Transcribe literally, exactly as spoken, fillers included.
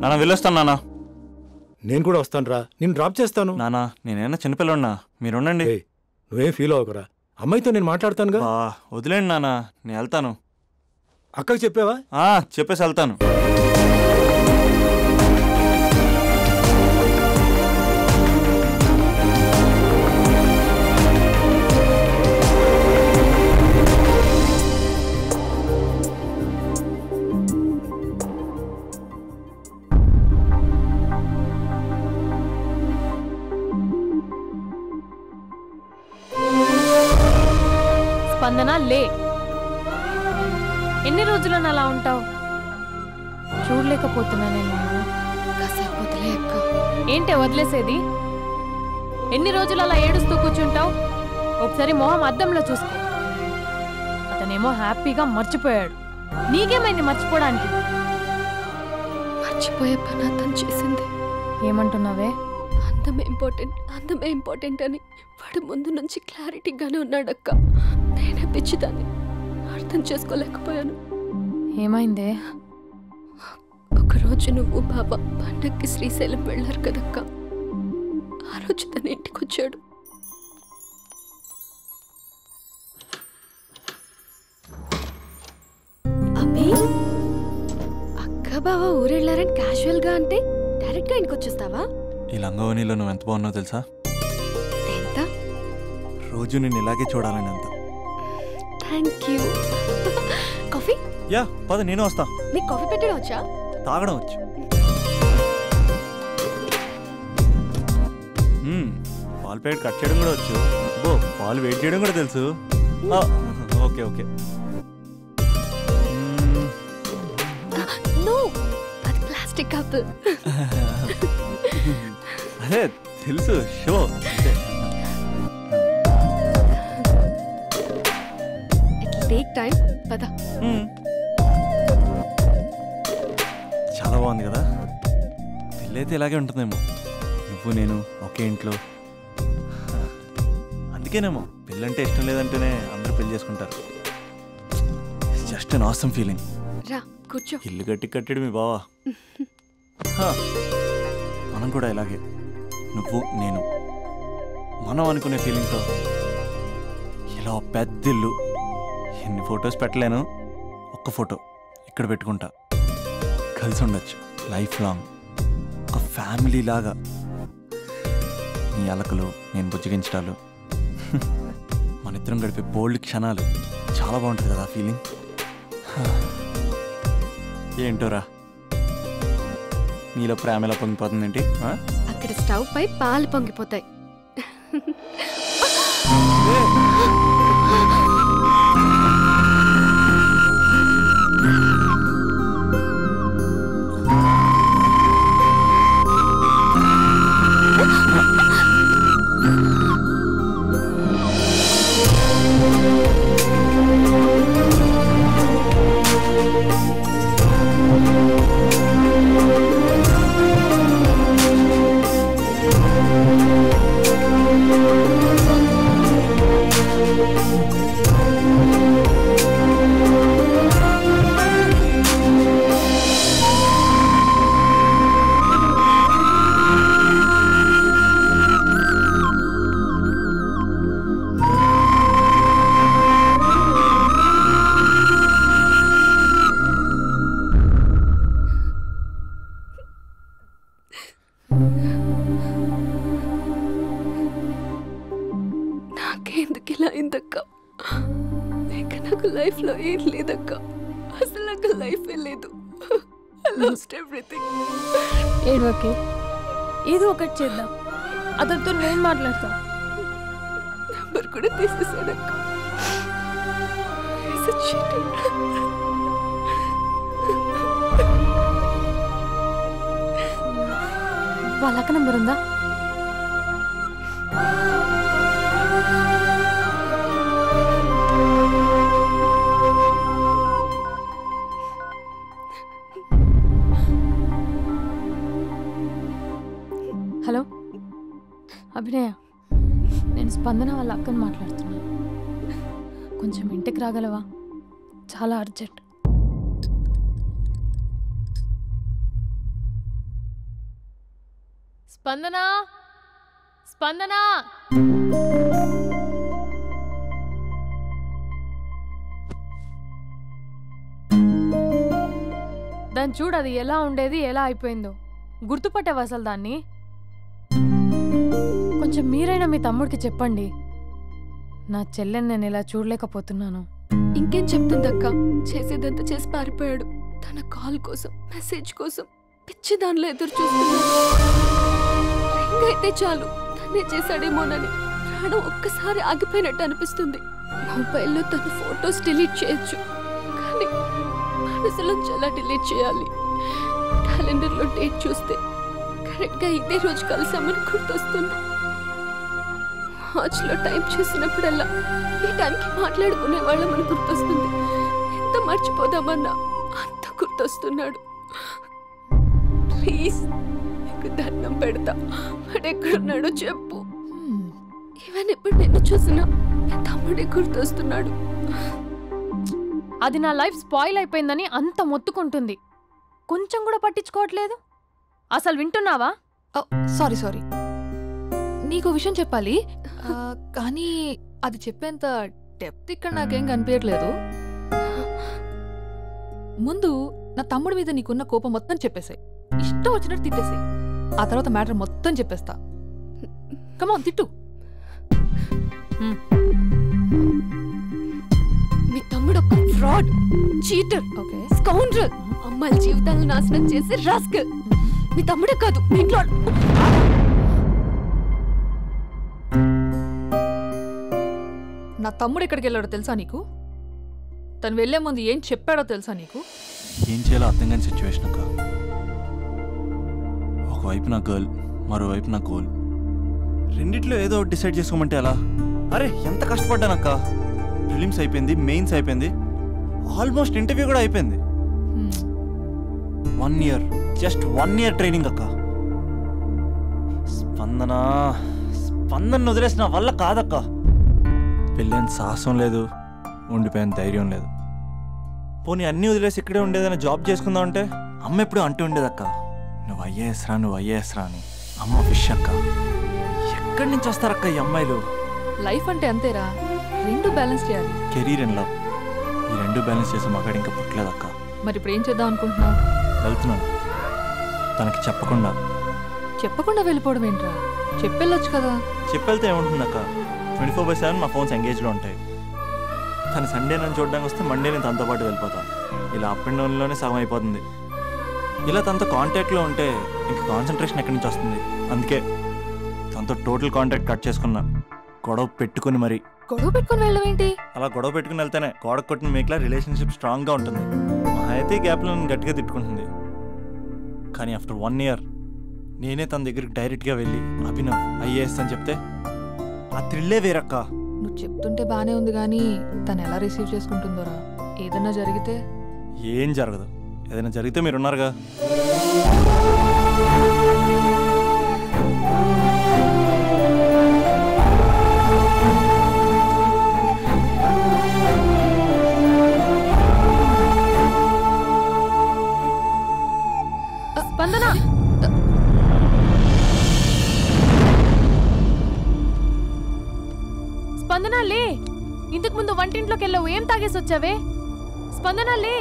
नाना వెళ్ళొస్తాను నానా నేను కూడా వస్తానురా నిన్ను డ్రాప్ చేస్తాను నానా నేనేనా చిన్న పిల్లన్నా మీరు ఉండండి ఏయ్ నువ్వే ఫీల్ అవకరా అమ్మాయితో నేను మాట్లాడతానుగా ఆ వదిలేండి నానా నేను వెళ్తాను అక్కకి చెప్పావా ఆ చెప్పేసి వెళ్తాను स्पंदना ले ఎన్ని రోజులను అలా ఉంటావు చూడలేకపోతున్నా నేను కాసేపు వదిలేయక్క ఏంటి వదిలేసేది ఎన్ని రోజులు అలా ఏడుస్తూ కూర్చుంటావు ఒకసారి మోహం అద్దంలో చూసుకో అతనేమో హ్యాపీగా మర్చిపోయాడు నీకేమైంది మర్చిపోవడానికి మర్చిపోయే పని అతను చేసింది ఏమంటున్నావే అందమే ఇంపార్టెంట్ అందమే ఇంపార్టెంట్ అని వాడు ముందు నుంచి క్లారిటీగానే ఉన్నాడు అక్క నేనే పిచ్చిదాన్ని అర్థం చేసుకోలేకపోయాను ఏమైంది ఒక రోజు నువ్వు బాబా పండక్కి శ్రీశైలం వెళ్ళారు కదక్క ఆ రోజు తన ఇంటికి వచ్చాడు అబ్బి అక్క బాబా ఊరెళ్ళారని క్యాజువల్ గా అంటే డైరెక్ట్ గా ఇంటికి వచ్చేస్తావా ఈ లంగవనిలో నువ్వు ఎంత బాగున్నావో తెలుసా ఎంత రోజు నిన్ను ఇలాగే చూడాలని అంత థాంక్ యూ కాఫీ యా పద నేను వస్తా నీకు కాఫీ పెట్టడం వచ్చా తాగడం వచ్చు హ్మ్ పాలు ప్యాకెట్ కట్ చేయడం కూడా వచ్చు బో పాలు వేడి చేయడం కూడా తెలుసు ఓకే ఓకే నో అది ప్లాస్టిక్ కప్ అదే తెలుసు షో టేక్ టైం పదా చాలా బాగుంది కదా పెళ్ళైతే ఇలాగే ఉంటుందేమో నువ్వు నేను ఒకే ఇంట్లో అందుకేనేమో పెళ్ళంటే ఇష్టం లేదంటేనే అందరూ పెళ్లి చేసుకుంటారు జస్ట్ అన్ ఆసమ్ ఫీలింగ్ రా కూర్చో ఇల్లు గట్టి కట్టాడు మీ బావా మనం కూడా ఇలాగే నువ్వు నేను మనం అనుకునే ఫీలింగ్తో ఇలా పెద్ద ఇల్లు ఎన్ని ఫొటోస్ పెట్టలేను ఒక్క ఫోటో ఇక్కడ పెట్టుకుంటా కలిసి ఉండొచ్చు లైఫ్ లాంగ్ ఒక ఫ్యామిలీ లాగా నీ అలకలు నేను బుజ్జగించడాలు మన ఇద్దరం గడిపే బోల్డ్ క్షణాలు చాలా బాగుంటుంది కదా ఆ ఫీలింగ్ ఏంటోరా నీలో ప్రేమ ఎలా పొంగిపోతుందేంటి అక్కడ స్టవ్ పై పాలు పొంగిపోతాయి అతనితో నేను మాట్లాడతా నంబర్ కూడా తీసేసాడు వాళ్ళక్క నంబర్ ఉందా అభినయ నేను స్పందన వాళ్ళ అక్కని మాట్లాడుతున్నాను కొంచెం ఇంటికి రాగలవా చాలా అర్జెంట్ स्पंदना स्पंदना दान चूड़ अदी एला उंडेदी एला अयिपोयिंदो गुर्तुपट्टावा असलु दान्नि కొంచెం మీరైనా మీ తమ్ముడికి చెప్పండి నా చెల్లెని నేను ఇలా చూడలేకపోతున్నాను ఇంకేం చెప్తుందక్క చేసేదంతా చేసి పారిపోయాడు తన కాల్ కోసం మెసేజ్ కోసం పిచ్చి దానిలో ఎదురు చూస్తున్నాను ఇంకైతే చాలు తనే చేసాడేమోనని ప్రాణం ఒక్కసారి ఆగిపోయినట్టు అనిపిస్తుంది మొబైల్లో తన ఫోటోస్ డిలీట్ చేయొచ్చు కానీ మనసులో చాలా డిలీట్ చేయాలి క్యాలెండర్ లో డేట్ చూస్తే కరెక్ట్ గా ఇదే రోజు కలిసామని గుర్తొస్తుంది ఆజ్లో టైం చేసినప్పుడల్లా ఈ టైంకి మాట్లాడుకునే వాళ్ళమని గుర్తొస్తుంది ఎంత మర్చిపోదామన్నా అంత గుర్తొస్తున్నాడు ప్లీజ్ నాకు దండం పెడతా వాడు ఎక్కడున్నాడో చెప్పు ఈవెన్ ఇప్పుడు నిన్ను చూసినా తమ్ముడే గుర్తొస్తున్నాడు అది నా లైఫ్ స్పాయిల్ అయిపోయిందని అంత మొత్తుకుంటుంది కొంచెం కూడా పట్టించుకోవట్లేదు అసలు వింటున్నావా సారీ సారీ నీకు విషయం చెప్పాలి కానీ అది చెప్పేంత డెప్త్ ఇక్కడ నాకేం కనిపించట్లేదు ముందు నా తమ్ముడి మీద నీకున్న కోపం మొత్తం చెప్పేసాయి ఇష్టం వచ్చినట్టు తిట్టేసాయి ఆ తర్వాత మ్యాటర్ మొత్తం చెప్పేస్తా కమ్ ఆన్ తిట్టు మీ తమ్ముడు ఒక ఫ్రాడ్ చీటర్ ఓకే స్కౌండ్రల్ అమ్మల జీవితాలను నాశనం చేసే రాస్కల్ మీ తమ్ముడే కాదు మీ ఇంట్లో నా తమ్ముడు ఎక్కడికి వెళ్ళాడో తెలుసా నీకు తను వెళ్ళే ముందు ఏం చెప్పాడో తెలుసా నీకు ఏం చేయాలో అర్థం కాని సిచువేషన్ అక్క ఒకవైపు నా గర్ల్ మరోవైపు నా గోల్ రెండిట్లో ఏదో డిసైడ్ చేసుకోమంటే అలా అరే ఎంత కష్టపడ్డానక్క ప్రిలిమ్స్ అయిపోయింది మెయిన్స్ అయిపోయింది ఆల్మోస్ట్ ఇంటర్వ్యూ కూడా అయిపోయింది one year just one year training అక్క స్పందన స్పందన వదిలేసిన వల్ల కాదక్క పెళ్ళని సాహసం లేదు ఉండిపోయిన ధైర్యం లేదు పోనీ అన్నీ వదిలేసి ఇక్కడే ఉండేదైనా జాబ్ చేసుకుందాం అంటే అమ్మ ఎప్పుడు అంటూ ఉండేదక్క నువ్వు ఐఏఎస్ రా నువ్వు ఐఏఎస్ రా అని అమ్మ విష్ అక్క ఎక్కడి నుంచి వస్తారక్క ఈ అమ్మాయిలు లైఫ్ అంటే అంతేరా రెండు బ్యాలెన్స్ చేయాలి కెరీర్ అండ్ లవ్ ఈ రెండు బ్యాలెన్స్ చేసే మగాడు ఇంకా పుట్టలేదక్క మరి ఇప్పుడు ఏం చేద్దాం అనుకుంటున్నావు వెళ్తున్నాను తనకి చెప్పకుండా చెప్పకుండా వెళ్ళిపోవడం ఏంట్రా చెప్పెళ్ళొచ్చు కదా చెప్పెళ్తే ఏముంటుందక్క ట్వంటీ ఫోర్ బై సెవెన్ మా ఫోన్స్ ఎంగేజ్లో ఉంటాయి తను సండే నన్ను చూడడానికి వస్తే మండే నేను తనతో పాటు వెళ్ళిపోతాను ఇలా అప్ అండ్ డౌన్లోనే సగం అయిపోతుంది ఇలా తనతో కాంటాక్ట్లో ఉంటే ఇంక కాన్సన్ట్రేషన్ ఎక్కడి నుంచి వస్తుంది అందుకే తనతో టోటల్ కాంటాక్ట్ కట్ చేసుకున్నా గొడవ పెట్టుకుని మరి గొడవ పెట్టుకుని వెళ్ళడం ఏంటి అలా గొడవ పెట్టుకుని వెళ్తేనే గోడ కొట్టిన మీకులా రిలేషన్షిప్ స్ట్రాంగ్గా ఉంటుంది మా అయితే గ్యాప్లో నన్ను గట్టిగా తిట్టుకుంటుంది కానీ ఆఫ్టర్ వన్ ఇయర్ నేనే తన దగ్గరికి డైరెక్ట్గా వెళ్ళి అభినవ్ ఐఏఎస్ అని చెప్తే ఆ థ్రిల్లే వేరక్క నువ్వు చెప్తుంటే బానే ఉంది కానీ తను ఎలా రిసీవ్ చేసుకుంటుందోరా ఏదైనా జరిగితే ఏం జరగదు ఏదైనా జరిగితే మీరున్నారుగా స్పందన స్పందన లే ఇంతకు ముందు వంటింట్లోకి వెళ్ళావు ఏం తాగేసి వచ్చావే స్పందన లే